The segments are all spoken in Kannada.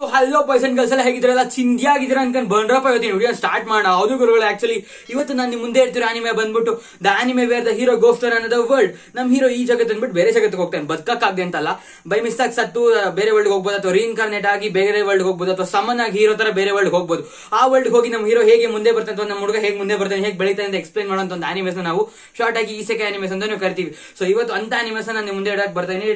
Hello boys and girls, Cynthia video start actually the anime where the hero goes to another world. Nam hero ee jagattan bit bere jagattu hogtane badkakagde antalla by mistake sattu bere world hogbodu atho reincarnate aagi bere world hogbodu atho summon aagi hero tara bere world hogbodu aa world hogi nam hero hege munde bartane nam huduga hege munde bartane hege belitane anta explain madonta ond animation naavu short aagi isekai animation anta kartivi so ivattu anta animation nan munde edake bartane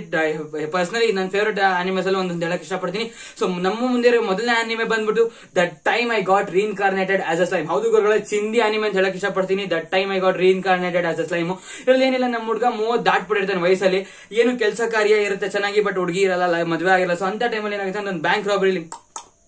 personally nan favorite animation alli ondu helake ishta padtini so anime bandbitu That Time I Got Reincarnated as a Slime. How do you guys Hindi anime and Helakisha Partini? That Time I Got Reincarnated as a Slime. Namurga more that put it than Vaisale. Yenu Kelsa Karia, Irtachanagi, but Udgira, Madhya, so on that time and bank robbery.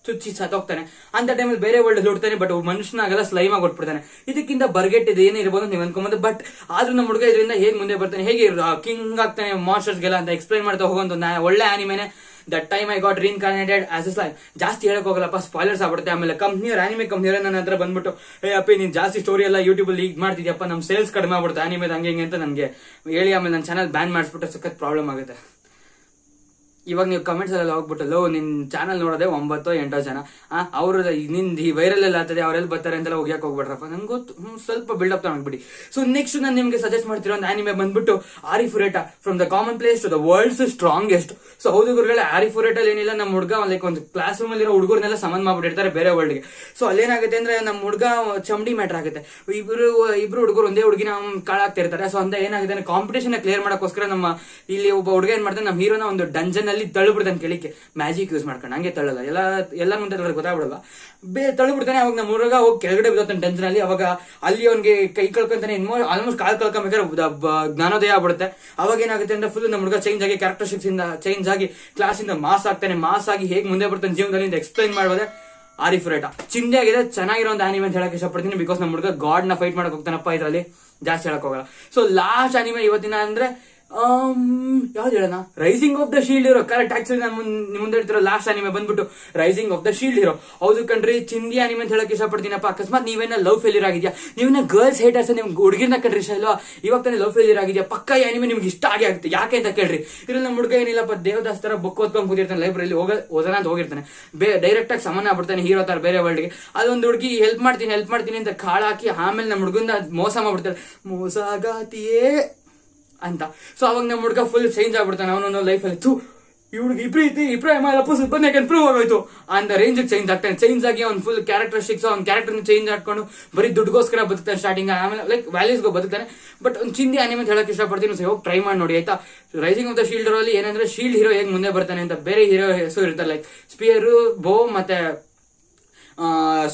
ಚುಚ್ಚಿ ಸತ್ತೋಗ್ತಾನೆ ಅಂತ ಟೈಮಲ್ಲಿ ಬೇರೆ ವರ್ಲ್ಡ್ ಹುಡ್ತಾನೆ ಬಟ್ ಮನುಷ್ಯನಾಗಲ್ಲ ಸ್ಲೈಮ್ ಆಗಿ ಹೊರಡ್ಬಿಡ್ತಾನೆ ಇದಕ್ಕಿಂತ ಬರ್ಗೆಟ್ ಇದೆ ಏನೇ ಇರಬಹುದು ನೀವು ಅನ್ಕೊಂಬೋದು ಬಟ್ ಆದ್ರೂ ನಮ್ಮ ಹುಡುಗ ಇದರಿಂದ ಹೇಗೆ ಮುಂದೆ ಬರ್ತಾನೆ ಹೇಗೆ ಕಿಂಗ್ ಆಗ್ತಾನೆ ಮಾಸ್ಟರ್ಸ್ಗೆಲ್ಲ ಅಂತ ಎಕ್ಸ್ಪ್ಲೈನ್ ಮಾಡ್ತಾ ಹೋಗೋದು ಒಳ್ಳೆ ಆನಿಮೇನೆ that time I got reincarnated as a slime ಜಾಸ್ತಿ ಹೇಳಕ್ ಹೋಗಲ್ಲಪ್ಪ ಸ್ಪಾಯ್ಲರ್ಸ್ ಆಗ್ಬಿಡುತ್ತೆ ಆಮೇಲೆ ಕಂಪ್ನಿಯವ್ರ ಆನಿಮೆ ಕಂಪ್ನಿಯವ್ರ ನನ್ನ ಹತ್ರ ಬಂದ್ಬಿಟ್ಟು ಅಪ್ಪ ನೀನ್ ಜಾಸ್ತಿ ಸ್ಟೋರಿ ಎಲ್ಲ ಯೂಟ್ಯೂಬ್ ಅಲ್ಲಿ ಈಗ ಮಾಡ್ತಿದ್ಯಪ್ಪ ನಮ್ ಸೇಲ್ಸ್ ಕಡಿಮೆ ಆಗ್ಬಿಡುತ್ತೆ ಆನಿಮೆ ಹಂಗೆ ಹಿಂಗೆ ಅಂತ ನನ್ಗೆ ಹೇಳಿ ಆಮೇಲೆ ನನ್ನ ಚಾನಲ್ ಬ್ಯಾನ್ ಮಾಡಿಸ್ಬಿಟ್ಟು ಸಖತ್ ಪ್ರಾಬ್ಲಮ್ ಆಗುತ್ತೆ ಇವಾಗ ನೀವು ಕಮೆಂಟ್ಸ್ ಎಲ್ಲ ಹೋಗ್ಬಿಟ್ಟಲ್ಲೋ ನಿನ್ ಚಾನಲ್ ನೋಡೋದೆ 9 ಅಥವಾ 8 ಜನ ಅವ್ರ ನಿಂದ ಈ ವೈರಲ್ ಎಲ್ಲ ಆಗ್ತದೆ ಅವರೆಲ್ಲ ಬರ್ತಾರೆ ಅಂತೆಲ್ಲ ಹೋಗ್ಯಾಕ್ ಹೋಗ್ಬಿಟ್ರಪ್ಪ ನಂಗೆ ಗೊತ್ತು ಸ್ವಲ್ಪ ಬಿಲ್ಡ್ ಅಪ್ ತಗೊಂಡ್ಬಿಡಿ ಸೊ ನೆಕ್ಸ್ಟ್ ನಾನು ನಿಮ್ಗೆ ಸಜೆಸ್ಟ್ ಮಾಡ್ತಿರೋ ಒಂದು ಆನಿಮೆ ಬಂದ್ಬಿಟ್ಟು Arifureta from the common place to the world's strongest so ಹೌದು ಗುರುಗಳೇ ಆರಿಫುರೇಟಲ್ಲಿ ಏನಿಲ್ಲ ನಮ್ಮ ಹುಡುಗ ಲೈಕ್ ಒಂದು ಕ್ಲಾಸ್ ರೂಮ್ ಅಲ್ಲಿರೋ ಹುಡುಗರನ್ನೆಲ್ಲ ಸಮಾನ್ ಮಾಡ್ಬಿಟ್ಟಿರ್ತಾರೆ ಬೇರೆ ವರ್ಲ್ಡ್ಗೆ ಸೊ ಅಲ್ಲೇನಾಗುತ್ತೆ ಅಂದ್ರೆ ನಮ್ಮ ಹುಡುಗ ಚಮಡಿ ಮ್ಯಾಟರ್ ಆಗುತ್ತೆ ಇಬ್ರು ಹುಡುಗರು ಒಂದೇ ಹುಡುಗಿನ ಕಾಳಾಗ್ತಿರ್ತಾರೆ ಸೊ ಅಂತ ಏನಾಗುತ್ತೆ ಅಂದ್ರೆ ಕಾಂಪಿಟೇಷನ್ ಕ್ಲಿಯರ್ ಮಾಡೋಕ್ಕೋಸ್ಕರ ನಮ್ಮ ಇಲ್ಲಿ ಒಬ್ಬ ಹುಡುಗ ಏನ್ ಮಾಡ್ತಾನೆ ನಮ್ಮ ಹೀರೋನ ಒಂದು ಡಂಜನ್ ತಳ್ಳುಬಿಡ್ತಾನೆ ಕೇಳಿಕ್ಕೆ ಮ್ಯಾಜಿಕ್ ಯೂಸ್ ಮಾಡ್ಕೊಂಡು ಹಂಗೆ ತಳ್ಳಲ್ಲ ಎಲ್ಲ ಮುಂದೆ ಗೊತ್ತಾಗ್ಬಿಡಲ್ಲ ತಳ್ಳುಬಿಡ್ತಾನೆ ಅವಾಗ ನಮ್ಮ ಹುಡುಗ ಹೋಗಿ ಕೆಳಗಡೆ ಬಿದ್ದಾನೆ ಟೆನ್ಷನ್ ಅಲ್ಲಿ ಅವಾಗ ಅಲ್ಲಿ ಅವ್ನಿಗೆ ಕೈ ಕಳ್ಕೊಂತಾನೆ ಆಲ್ಮೋಸ್ಟ್ ಕಾಲ್ ಕಳ್ಕೊಂಬೇಕಾದ್ರೆ ಜ್ಞಾನೋದಯ ಆಗ್ಬಿಡುತ್ತೆ ಅವಾಗ ಏನಾಗುತ್ತೆ ಅಂದ್ರೆ ಫುಲ್ ನಮ್ಮ ಹುಡುಗ ಚೇಂಜ್ ಆಗಿ ಕ್ಯಾರೆಕ್ಟರ್ಶಿಪ್ಸ್ ಇಂದ ಚೇಂಜ್ ಆಗಿ ಕ್ಲಾಸ್ ಇಂದ ಮಾಸ್ ಆಗ್ತಾನೆ ಮಾಸ್ ಆಗಿ ಹೇಗೆ ಮುಂದೆ ಬರ್ತಾನೆ ಜೀವನದಲ್ಲಿ ಎಕ್ಸ್ಪ್ಲೈನ್ ಮಾಡೋದೆ ಆರಿಫುರೇಟಾ ಚಿಂದೆ ಆಗಿದೆ ಚೆನ್ನಾಗಿರೋ ಒಂದು ಆನಿಮೆ ಅಂತ ಹೇಳಕ್ ಇಷ್ಟಪಡ್ತೀನಿ ಬಿಕಾಸ್ ನಮ್ಮ ಹುಡುಗ ಗಾಡ್ ನ ಫೈಟ್ ಮಾಡಕ್ ಹೋಗ್ತಾನಪ್ಪ ಇದರಲ್ಲಿ ಜಾಸ್ತಿ ಹೇಳಕ್ ಹೋಗಲ್ಲ ಸೊ ಲಾಸ್ಟ್ ಆನಿಮೆ ಇವತ್ತಿನ ಅಂದ್ರೆ ಯಾವ್ದು ಹೇಳೋಣ rising of the shield hero correct actually ನಾನು ನಿಮ್ಮ ಮುಂದೆ ಹೇಳ್ತಿರೋ ಲಾಸ್ಟ್ ಆನಿಮೆ ಬಂದ್ಬಿಟ್ಟು rising of the shield hero ಹೌದು ಕಂಡ್ರಿ ಚಿಂದಿ ಆನಿಮೆ ಅಂತ ಹೇಳಕ್ ಇಷ್ಟಪಡ್ತೀನಪ್ಪ ಅಕಸ್ಮಾತ್ ನೀವೇನ ಲವ್ ಫೇಲ್ಯೂರ್ ಆಗಿದ್ಯಾ ನೀವೇನ ಗರ್ಲ್ಸ್ ಹೇಟರ್ಸ್ ನಿಮ್ಗೆ ಹುಡುಗಿನ ಕಂಡ್ರಿ ಇಲ್ವಾ ಇವಾಗ ತಾನೇ ಲವ್ ಫೇಲ್ಯೂರ್ ಆಗಿದ್ಯಾ ಪಕ್ಕ ಈ ಆನಿಮೆ ನಿಮ್ಗೆ ಇಷ್ಟ ಆಗಿ ಆಗುತ್ತೆ ಯಾಕೆ ಅಂತ ಕೇಳ್ರಿ ಇರೋ ನಮ್ಮ ಹುಡುಗ ಏನಿಲ್ಲಪ್ಪ ದೇವದಾಸ್ ತರ ಬುಕ್ ಓದ್ಕೊಂಡು ಕೂತಿರ್ತಾನೆ ಲೈಬ್ರರಿ ಓದೋಣ ಅಂತ ಹೋಗಿರ್ತಾನೆ ಡೈರೆಕ್ಟ್ ಆಗಿ ಸಮಾನ ಆಗ್ಬಿಡ್ತಾನೆ ಹೀರೋ ತರ ಬೇರೆ ವರ್ಲ್ಡ್ಗೆ ಅದೊಂದು ಹುಡುಗಿ ಹೆಲ್ಪ್ ಮಾಡ್ತೀನಿ ಅಂತ ಕಾಳು ಹಾಕಿ ಆಮೇಲೆ ನಮ್ಮ ಹುಡುಗಿಂದ ಮೋಸ ಮಾಡ್ಬಿಡ್ತಾರೆ ಮೋಸ ಆಗತಿಯೇ ಅಂತ ಸೊ ಅವಾಗ ನಮ್ಮ ಹುಡುಗ ಫುಲ್ ಚೇಂಜ್ ಆಗ್ಬಿಡ್ತಾನೆ ಅವನೊಂದು ಲೈಫಲ್ಲಿ ಈ ಪ್ರೀತಿ ಇಂಪ್ರೂವ್ ಆಗೋಯ್ತು ಅಂತ ರೇಂಜ್ ಚೇಂಜ್ ಆಗ್ತಾನೆ ಚೇಂಜ್ ಆಗಿ ಅವ್ನು ಫುಲ್ ಕ್ಯಾರೆಕ್ಟರಿಸ್ಟಿಕ್ಸ್ ಅವ್ನ ಕ್ಯಾರೆಕ್ಟರ್ ಚೇಂಜ್ ಹಾಕೊಂಡು ಬರೀ ದುಡ್ಡುಗೋಸ್ಕರ ಬದುಕ್ತಾನೆ ಸ್ಟಾರ್ಟಿಂಗ್ ಆಮೇಲೆ ಲೈಕ್ ವ್ಯಾಲ್ಯೂಸ್ಗೂ ಬದುಕ್ತಾನೆ ಬಟ್ ಒಂದು ಚಿಂದಿ ಆನಿಮೆ ಅಂತ ಹೇಳಕ್ ಇಷ್ಟಪಡ್ತೀನಿ ಹೋಗಿ ಟ್ರೈ ಮಾಡಿ ನೋಡಿ ಆಯ್ತಾ ರೈಸಿಂಗ್ ಆಫ್ ದ ಶೀಲ್ಡ್ ಅಲ್ಲಿ ಏನಂದ್ರೆ ಶೀಲ್ಡ್ ಹೀರೋ ಹೇಗೆ ಮುಂದೆ ಬರ್ತಾನೆ ಅಂತ ಬೇರೆ ಹೀರೋ ಹೆಸರು ಇರ್ತಾರೆ ಲೈಕ್ ಸ್ಪಿಯರ್ ಬೋ ಮತ್ತೆ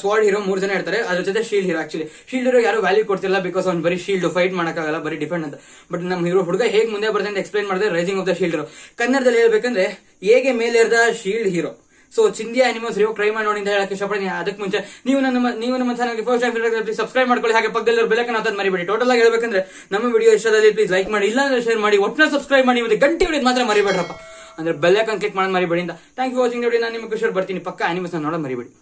ಸ್ವಾರ್ಡ್ ಹೀರೋ 3 ಜನ ಇರ್ತಾರೆ ಅದ್ರ ಜೊತೆ shield hero actually shield hero ಯಾರು ವ್ಯಾಲ್ಯೂ ಕೊಡ್ತಿಲ್ಲ ಬಿಕಾಸ್ ಅವ್ನು ಬರೀ ಶೀಲ್ಡ್ ಫೈಟ್ ಮಾಡೋಕ್ಕಾಗಲ್ಲ ಬರೀ ಡಿಫೆಂಡ್ ಅಂತ ಬಟ್ ನಮ್ಮ ಹೀರೋ ಹುಡುಗ ಹೇಗೆ ಮುಂದೆ ಬರ್ತಾನೆ ಎಕ್ಸ್ಪ್ಲೈನ್ ಮಾಡಿದ್ರೆ rising of the shield hero ಕನ್ನಡದಲ್ಲಿ ಹೇಳ್ಬೇಕಂದ್ರೆ ಹೇಗೆ ಮೇಲೆ ಇರದ ಶೀಲ್ಡ್ ಹೀರೋ ಸೊ ಚಿಂದಿ ಆನಿಮಲ್ಸ್ ಹೋಗಿ ಟ್ರೈ ಮಾಡಿ ನೋಡಿ ಅಂತ ಹೇಳಕ್ಕೆ ಇಷ್ಟಪಡ್ತೀನಿ ಅದಕ್ಕೆ ಮುಂಚೆ ನೀವು ನಮ್ಮ ಚಾನಲ್ಗೆ ಫಸ್ಟ್ ಟೈಮ್ ಪ್ಲೀಸ್ ಸಬ್ಸ್ಕ್ರೈಬ್ ಮಾಡ್ಕೊಳ್ಳಿ ಹಾಗೆ ಪಕ್ಕದಲ್ಲಿ ಬೆಲ್ ಐಕಾನ್ ಒತ್ತಿ ಮರಿಬೇಡಿ ಟೋಟಲ್ ಆಗಿ ಹೇಳ್ಬೇಕಂದ್ರೆ ನಮ್ಮ ವಿಡಿಯೋ ಇಷ್ಟದಲ್ಲಿ ಪ್ಲೀಸ್ ಲೈಕ್ ಮಾಡಿ ಇಲ್ಲಾಂದ್ರೆ ಶೇರ್ ಮಾಡಿ ಒಟ್ಟಿನಲ್ಲಿ ಸಬ್ಸ್ಕ್ರೈಬ್ ಮಾಡಿ ಮತ್ತೆ ಗಂಟೆ ಹೊಡೆದು ಮಾತ್ರ ಮರಿಬೇಡ್ರಪ್ಪ ಅಂದ್ರೆ ಬೆಲ್ ಐಕಾನ್ ಕ್ಲಿಕ್ ಮಾಡಿ ಮರಿಬೇಡಿ ಅಂತ ಥ್ಯಾಂಕ್ ಯು ವಾಚಿಂಗ್ ನೋಡಿ ನಾನು ನಿಮಗೆ ಖುಷಿ ಬರ್ತೀನಿ ಪಕ್ಕ ಆನಿಮಲ್ಸ್ ನೋಡೋಣ ಮರಿಬೇಡಿ